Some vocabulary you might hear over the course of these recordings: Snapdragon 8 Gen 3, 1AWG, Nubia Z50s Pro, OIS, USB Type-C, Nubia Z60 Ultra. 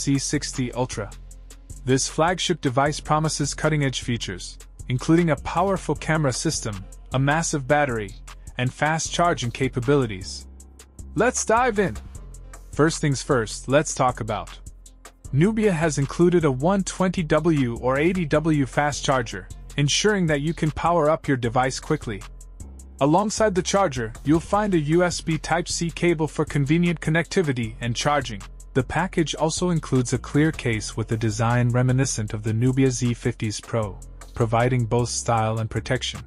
Z60 Ultra. This flagship device promises cutting-edge features, including a powerful camera system, a massive battery, and fast charging capabilities. Let's dive in! First things first, let's talk about. Nubia has included a 120W or 80W fast charger, ensuring that you can power up your device quickly. Alongside the charger, you'll find a USB Type-C cable for convenient connectivity and charging. The package also includes a clear case with a design reminiscent of the Nubia Z50s Pro, providing both style and protection.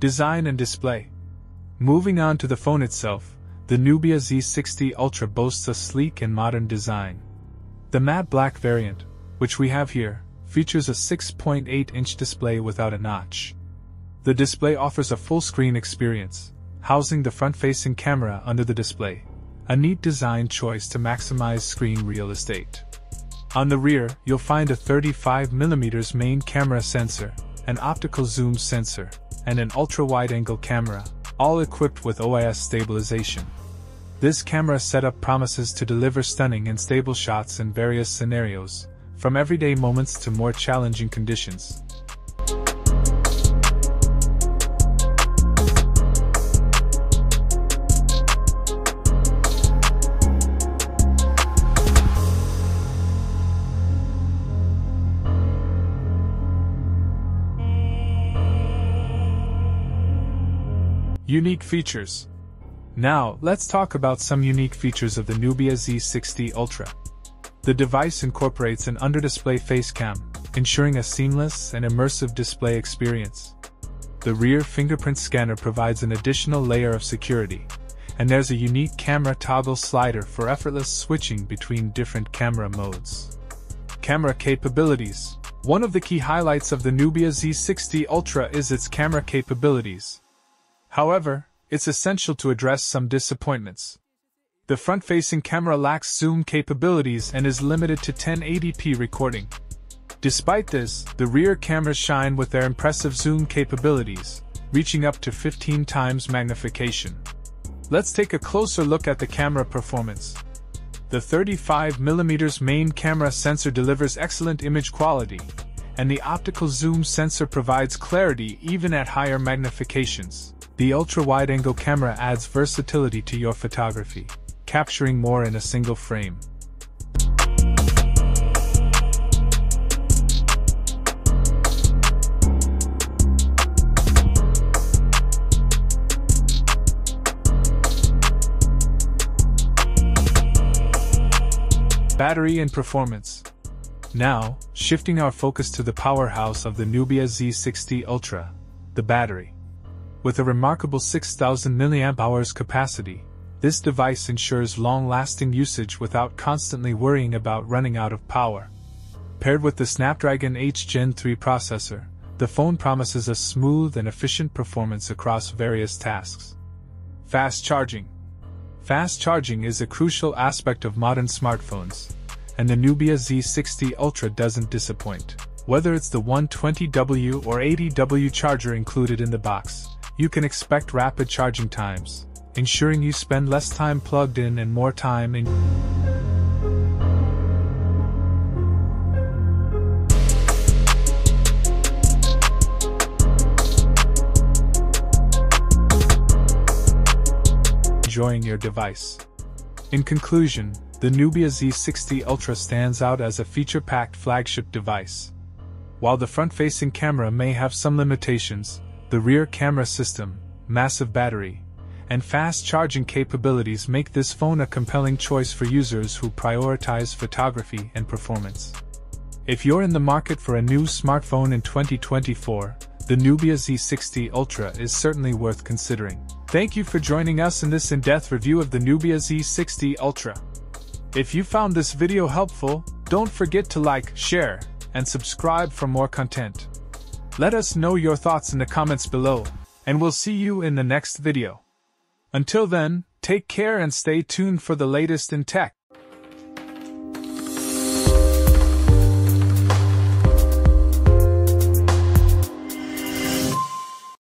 Design and display. Moving on to the phone itself, the Nubia Z60 Ultra boasts a sleek and modern design. The matte black variant, which we have here, features a 6.8-inch display without a notch. The display offers a full-screen experience, housing the front-facing camera under the display, a neat design choice to maximize screen real estate. On the rear, you'll find a 35mm main camera sensor, an optical zoom sensor, and an ultra-wide-angle camera, all equipped with OIS stabilization. This camera setup promises to deliver stunning and stable shots in various scenarios, from everyday moments to more challenging conditions. Unique features. Now, let's talk about some unique features of the Nubia Z60 Ultra. The device incorporates an under-display facecam, ensuring a seamless and immersive display experience. The rear fingerprint scanner provides an additional layer of security, and there's a unique camera toggle slider for effortless switching between different camera modes. Camera capabilities. One of the key highlights of the Nubia Z60 Ultra is its camera capabilities. However, it's essential to address some disappointments. The front-facing camera lacks zoom capabilities and is limited to 1080p recording. Despite this, the rear cameras shine with their impressive zoom capabilities, reaching up to 15 times magnification. Let's take a closer look at the camera performance. The 35mm main camera sensor delivers excellent image quality, and the optical zoom sensor provides clarity even at higher magnifications. The ultra-wide-angle camera adds versatility to your photography, capturing more in a single frame. Battery and performance. Now, shifting our focus to the powerhouse of the Nubia Z60 Ultra, the battery. With a remarkable 6,000 mAh capacity, this device ensures long-lasting usage without constantly worrying about running out of power. Paired with the Snapdragon 8 Gen 3 processor, the phone promises a smooth and efficient performance across various tasks. Fast charging. Fast charging is a crucial aspect of modern smartphones, and the Nubia Z60 Ultra doesn't disappoint. Whether it's the 120W or 80W charger included in the box, you can expect rapid charging times, ensuring you spend less time plugged in and more time in. Enjoying your device. In conclusion, the Nubia Z60 Ultra stands out as a feature-packed flagship device. While the front-facing camera may have some limitations, the rear camera system, massive battery, and fast charging capabilities make this phone a compelling choice for users who prioritize photography and performance. If you're in the market for a new smartphone in 2024, the Nubia Z60 Ultra is certainly worth considering. Thank you for joining us in this in-depth review of the Nubia Z60 Ultra. If you found this video helpful, don't forget to like, share, and subscribe for more content. Let us know your thoughts in the comments below, and we'll see you in the next video. Until then, take care and stay tuned for the latest in tech.